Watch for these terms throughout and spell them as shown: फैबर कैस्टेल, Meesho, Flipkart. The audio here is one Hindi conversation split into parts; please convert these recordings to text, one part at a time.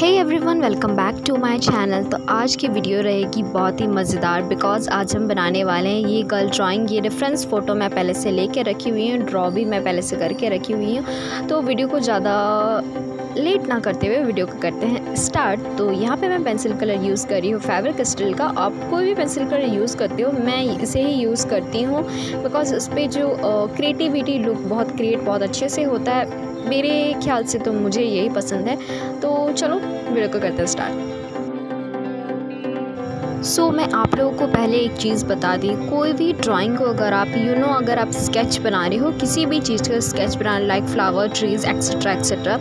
Hey everyone, welcome back to my channel. तो आज की वीडियो रहेगी बहुत ही मज़ेदार, बिकॉज़ आज हम बनाने वाले हैं ये गर्ल ड्राइंग। ये रेफरेंस फ़ोटो मैं पहले से लेके रखी हुई हूँ, ड्रॉ भी मैं पहले से करके रखी हुई हूँ। तो वीडियो को ज़्यादा लेट ना करते हुए वीडियो को करते हैं स्टार्ट। तो यहाँ पे मैं पेंसिल कलर यूज़ कर रही हूँ फैबर कैस्टेल का। आप कोई भी पेंसिल कलर यूज़ करते हो, मैं इसे ही यूज़ करती हूँ बिकॉज़ उस पर जो क्रिएटिविटी लुक बहुत क्रिएट बहुत अच्छे से होता है। मेरे ख्याल से तो मुझे यही पसंद है। तो चलो वीडियो को करते हैं स्टार्ट। सो मैं आप लोगों को पहले एक चीज़ बता दी, कोई भी ड्राइंग को अगर आप अगर आप स्केच बना रहे हो, किसी भी चीज़ का स्केच बना like flower, trees etcetera etcetera,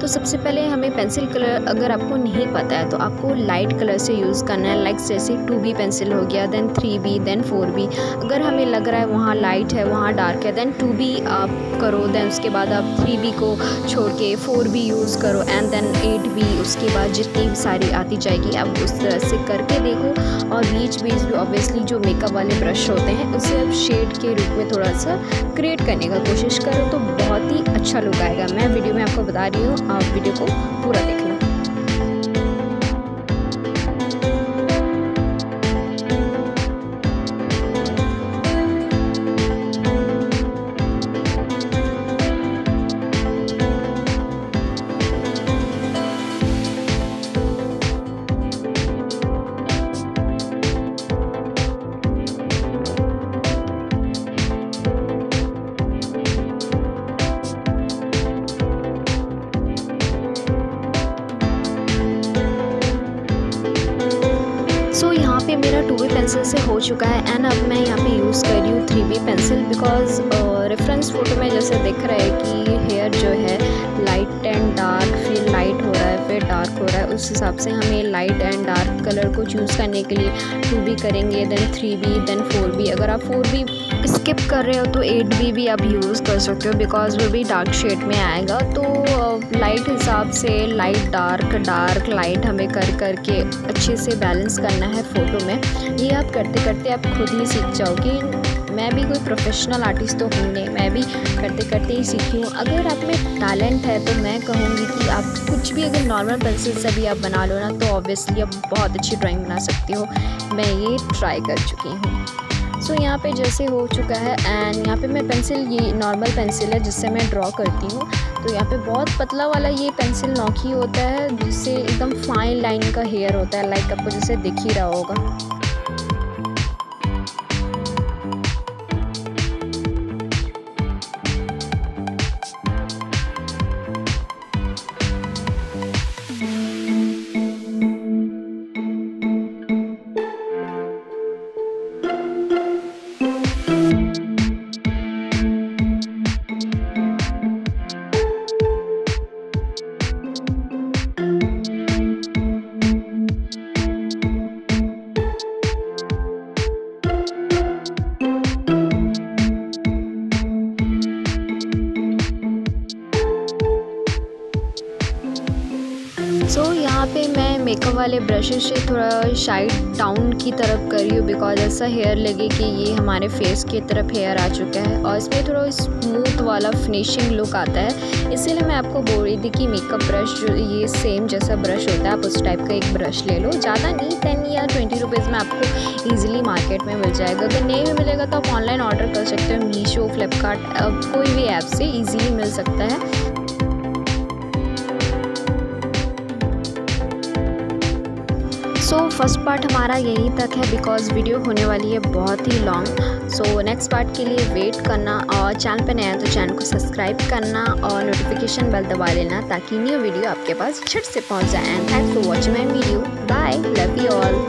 तो सबसे पहले हमें पेंसिल कलर अगर आपको नहीं पता है तो आपको लाइट कलर से यूज़ करना है। लाइक जैसे 2B पेंसिल हो गया, देन 3B, देन 4B। अगर हमें लग रहा है वहाँ लाइट है, वहाँ डार्क है, देन 2B आप करो, देन उसके बाद आप 3B को छोड़ के 4B यूज़ करो, एंड देन 8B। उसके बाद जितनी भी सारी आती जाएगी आप उस तरह से करके देखो। और बीच बीच में ऑब्वियसली जो मेकअप वाले ब्रश होते हैं उसे अब शेड के रूप में थोड़ा सा क्रिएट करने का कोशिश करो तो बहुत ही अच्छा लुक आएगा। मैं वीडियो में आपको बता रही हूँ, आप वीडियो को पूरा देखें। पे मेरा 2B पेंसिल से हो चुका है एंड अब मैं यहाँ पे यूज़ कर रही हूँ 3B pencil because reference photo में जैसे दिख रहा है कि हेयर जो है लाइट एंड डार्क, फिर लाइट हो रहा है, फिर डार्क हो रहा है। उस हिसाब से हमें लाइट एंड डार्क कलर को चूज़ करने के लिए 2B करेंगे, देन 3B, देन 4B। अगर आप 4B स्किप कर रहे हो तो 8B भी आप यूज़ कर सकते हो बिकॉज़ वो भी डार्क शेड में आएगा। तो लाइट हिसाब से लाइट डार्क, डार्क लाइट हमें कर करके अच्छे से बैलेंस करना है फ़ोटो में। ये आप करते करते आप खुद ही सीख जाओगे। मैं भी कोई प्रोफेशनल आर्टिस्ट तो हूँ नहीं, मैं भी करते करते ही सीखी हूँ। अगर आप में टैलेंट है तो मैं कहूँगी कि आप कुछ भी अगर नॉर्मल पेंसिल से भी आप बना लो ना तो ऑब्वियसली आप बहुत अच्छी ड्राइंग बना सकते हो। मैं ये ट्राई कर चुकी हूँ। सो यहाँ पे जैसे हो चुका है एंड यहाँ पे मैं पेंसिल, ये नॉर्मल पेंसिल है जिससे मैं ड्रॉ करती हूँ। तो यहाँ पे बहुत पतला वाला ये पेंसिल नॉकी होता है जिससे एकदम फाइन लाइन का हेयर होता है, लाइक आपको जैसे दिख ही रहा होगा। सो यहाँ पे मैं मेकअप वाले ब्रशेज से थोड़ा शाइड डाउन की तरफ कर रही हूँ बिकॉज ऐसा हेयर लगे कि ये हमारे फेस की तरफ हेयर आ चुका है और इसमें थोड़ा स्मूथ वाला फिनिशिंग लुक आता है। इसीलिए मैं आपको बोल रही थी कि मेकअप ब्रश जो ये सेम जैसा ब्रश होता है आप उस टाइप का एक ब्रश ले लो। ज़्यादा नहीं, 10 या 20 रुपीज़ में आपको ईजिली मार्केट में मिल जाएगा। अगर नहीं भी मिलेगा तो आप ऑनलाइन ऑर्डर कर सकते हो, मीशो, फ्लिपकार्ट, कोई भी ऐप से ईजिली मिल सकता है। सो फर्स्ट पार्ट हमारा यहीं तक है बिकॉज़ वीडियो होने वाली है बहुत ही लॉन्ग। सो नेक्स्ट पार्ट के लिए वेट करना और चैनल पे नया है तो चैनल को सब्सक्राइब करना और नोटिफिकेशन बेल दबा लेना ताकि न्यू वीडियो आपके पास झट से पहुंच जाए। And thanks for watching my video. Bye, love you all.